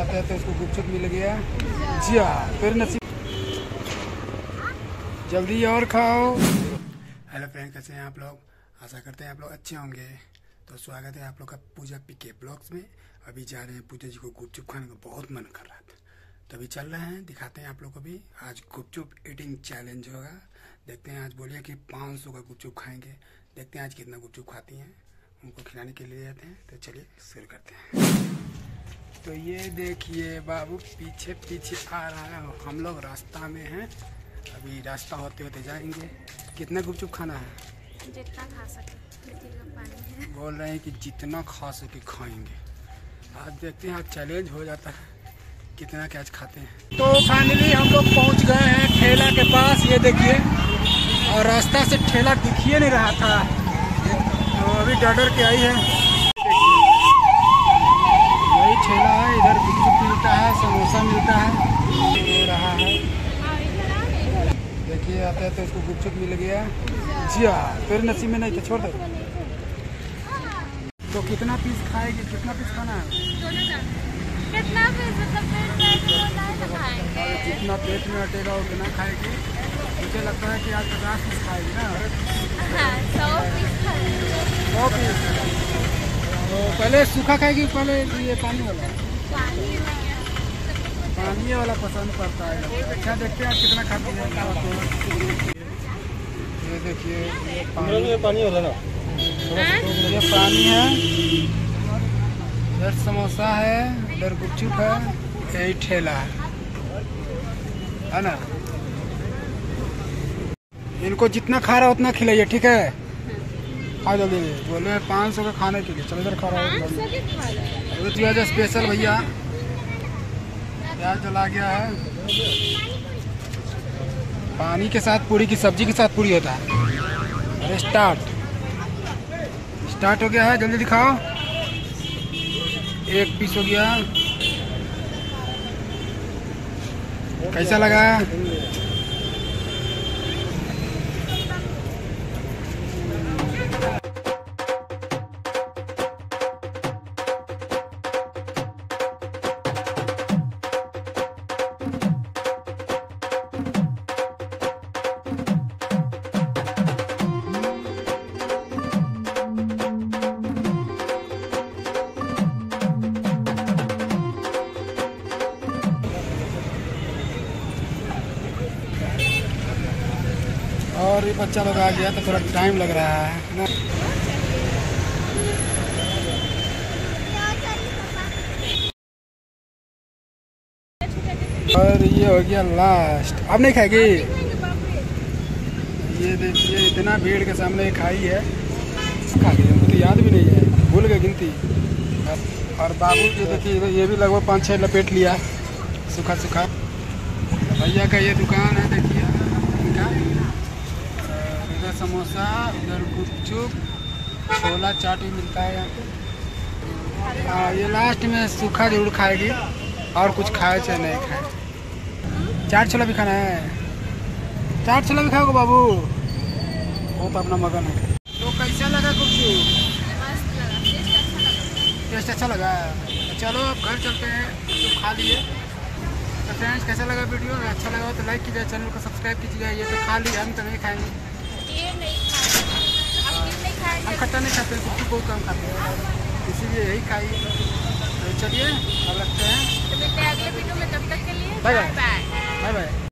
आता है तो उसको गुपचुप मिल गया। जी हाँ, फिर नसीब जल्दी और खाओ। हेलो फ्रेंड, कैसे हैं आप लोग? आशा करते हैं आप लोग अच्छे होंगे। तो स्वागत है आप लोग का पूजा पीके ब्लॉग्स में। अभी जा रहे हैं, पूजा जी को गुपचुप खाने का बहुत मन कर रहा था तो अभी चल रहे हैं। दिखाते हैं आप लोग को भी आज गुपचुप ईटिंग चैलेंज होगा। देखते हैं आज बोलिए कि 500 का गुपचुप खाएंगे। देखते हैं आज कितना गुपचुप खाती हैं, उनको खिलाने के लिए जाते हैं। तो चलिए शुरू करते हैं। तो ये देखिए बाबू पीछे पीछे आ रहा है। हम लोग रास्ता में हैं, अभी रास्ता होते होते जाएंगे। कितना गुपचुप खाना है? जितना खा सके। बोल रहे हैं कि जितना खा सके खाएंगे। आज देखते हैं आज चैलेंज हो जाता है कितना कैच खाते हैं। तो फाइनली हम लोग पहुंच गए हैं ठेला के पास। ये देखिए, और रास्ता से ठेला दिखिए नहीं रहा था तो अभी डर के आई है। यही ठेला है, इधर गुपचुप मिलता है, समोसा मिलता है। ये रहा है, देखिए आता है तो उसको गुपचुप मिल गया। जी हाँ, फिर नसीब में नहीं तो छोड़ दो। तो कितना पीस खाएगी? कितना पीस खाना है? कितना पेट में अटेगा और बिना खाएगी। मुझे लगता है कि आज 50 पीस खाएगी ना। 100 पीस। तो पहले सूखा खाएगी, पहले ये पानी वाला। पानी वाला पसंद पड़ता है। अच्छा देखते हैं आप कितना खाती है। ये देखिए पानी वाला ना, ये पानी है, इधर समोसा है, इधर गुपचुप है, यही ठेला है ना। इनको जितना खा रहा उतना खिलाइए, ठीक है? खा जल्दी। बोले 500 का खाने के लिए। चलो इधर खा रहा है स्पेशल। भैया प्याज जला गया है। पानी के साथ पूरी की सब्जी के साथ पूरी होता है। स्टार्ट हो गया है, जल्दी दिखाओ। 1 पीस हो गया। कैसा लगा? और ये बच्चा लोग आ गया तो थोड़ा टाइम लग रहा है। और ये हो गया लास्ट। अब नहीं खाएगी। ये देखिए इतना भीड़ के सामने खाई है। खा गई, मुझे याद भी नहीं है, भूल गए गिनती। और बाबू जो देखिए ये भी लगभग 5-6 लपेट लिया सूखा। भैया का ये दुकान है, देखिए समोसा, उधर गुपचुप, छोला चाट भी मिलता है यहाँ पे। ये लास्ट में सूखा जरूर खाएगी, और कुछ खाए चाहे नहीं खाए। चाट छोला भी खाना है। चाट छोला भी खाओगे बाबू? वो तो अपना मगन है। तो कैसा लगा गुपचुप? टेस्ट अच्छा लगा। चलो अब घर चलते हैं, गुपचुप खा लिए। तो फ्रेंड्स कैसा लगा वीडियो? अच्छा लगा तो लाइक कीजिए, चैनल को सब्सक्राइब कीजिएगा। ये तो खा लिए, हम तो नहीं खाएंगे। हम खट्टा नहीं खाते, गुपचुप बहुत कम खाते हैं, इसीलिए यही खाइए। तो चलिए अब रखते हैं, अगले वीडियो में। तब तक के लिए बाय बाय।